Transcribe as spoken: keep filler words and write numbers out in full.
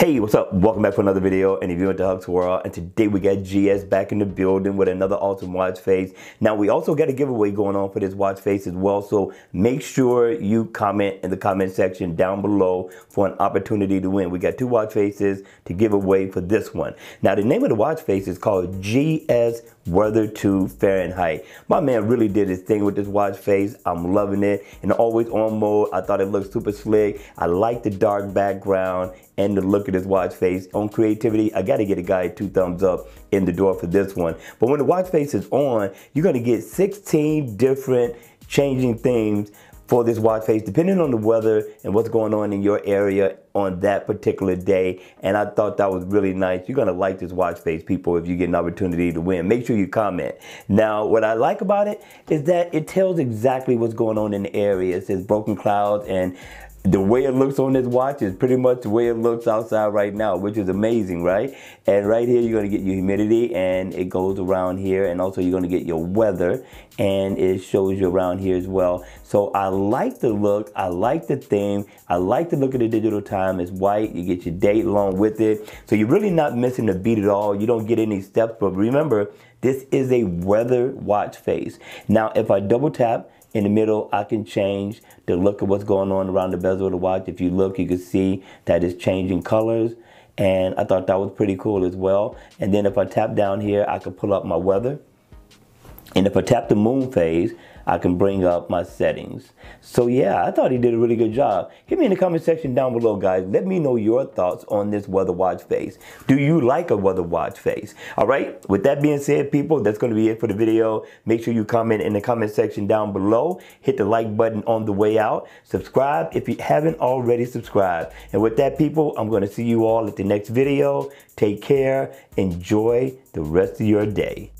Hey, what's up? Welcome back for another video and if you're into Huck's World, and today we got G S back in the building with another awesome watch face. Now we also got a giveaway going on for this watch face as well, so make sure you comment in the comment section down below for an opportunity to win. We got two watch faces to give away for this one. Now the name of the watch face is called G S Weather two Fahrenheit. My man really did his thing with this watch face. I'm loving it. In always on mode, I thought it looked super slick. I like the dark background and the look of this watch face. On creativity, I gotta get a guy two thumbs up in the door for this one. But when the watch face is on, you're gonna get sixteen different changing themes for this watch face, depending on the weather and what's going on in your area on that particular day. And I thought that was really nice. You're gonna like this watch face, people, if you get an opportunity to win. Make sure you comment. Now, what I like about it is that it tells exactly what's going on in the area. It says broken clouds, and the way it looks on this watch is pretty much the way it looks outside right now, which is amazing, right? And right here, you're gonna get your humidity, and it goes around here, and also you're gonna get your weather, and it shows you around here as well. So I like the look, I like the theme, I like the look of the digital time. It's white, you get your date along with it. So you're really not missing a beat at all. You don't get any steps, but remember, this is a weather watch face. Now, if I double tap in the middle, I can change the look of what's going on around the bezel of the watch. If you look, you can see that it's changing colors. And I thought that was pretty cool as well. And then if I tap down here, I can pull up my weather. And if I tap the moon phase, I can bring up my settings. So yeah, I thought he did a really good job. Hit me in the comment section down below, guys. Let me know your thoughts on this weather watch face. Do you like a weather watch face? All right, with that being said, people, that's gonna be it for the video. Make sure you comment in the comment section down below. Hit the like button on the way out. Subscribe if you haven't already subscribed. And with that, people, I'm gonna see you all at the next video. Take care, enjoy the rest of your day.